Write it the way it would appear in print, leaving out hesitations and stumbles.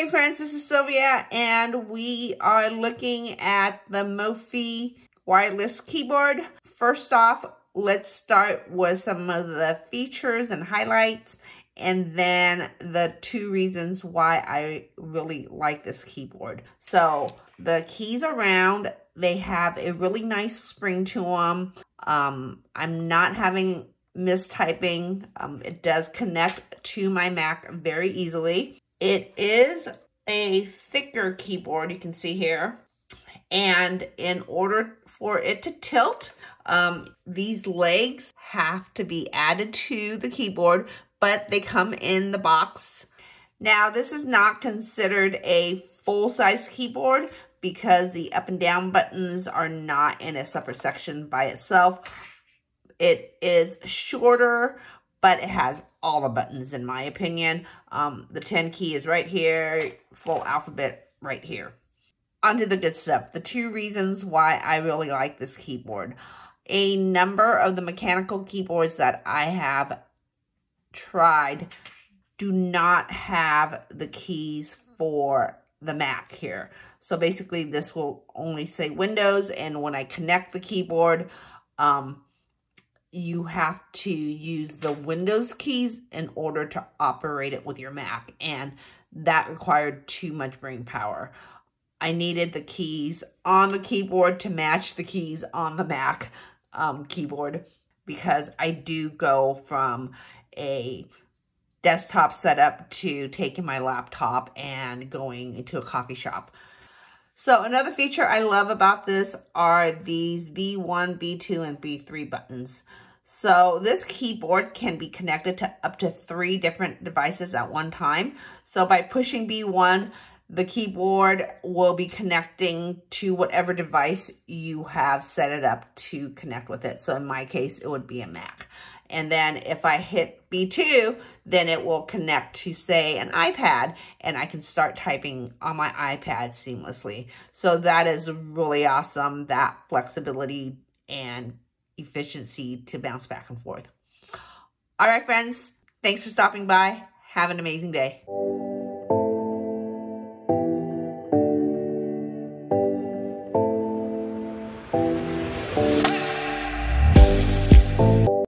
Hey friends, this is Sylvia, and we are looking at the MOFII wireless keyboard. First off, let's start with some of the features and highlights, and then the two reasons why I really like this keyboard. So the keys are round. They have a really nice spring to them. I'm not having mistyping. It does connect to my Mac very easily. It is a thicker keyboard, you can see here. And in order for it to tilt, these legs have to be added to the keyboard, but they come in the box. Now, this is not considered a full-size keyboard because the up and down buttons are not in a separate section by itself. It is shorter, but it has all the buttons, in my opinion. The 10 key is right here, full alphabet right here. Onto the good stuff, the two reasons why I really like this keyboard. A number of the mechanical keyboards that I have tried do not have the keys for the Mac here. So basically this will only say Windows, and when I connect the keyboard, you have to use the Windows keys in order to operate it with your Mac, and that required too much brain power. I needed the keys on the keyboard to match the keys on the Mac keyboard, because I do go from a desktop setup to taking my laptop and going into a coffee shop. So another feature I love about this are these B1, B2, and B3 buttons. So this keyboard can be connected to up to 3 different devices at one time. So by pushing B1, the keyboard will be connecting to whatever device you have set it up to connect with it. So in my case, it would be a Mac. And then if I hit B2, then it will connect to, say, an iPad, and I can start typing on my iPad seamlessly. So that is really awesome, that flexibility and efficiency to bounce back and forth. All right, friends, thanks for stopping by. Have an amazing day.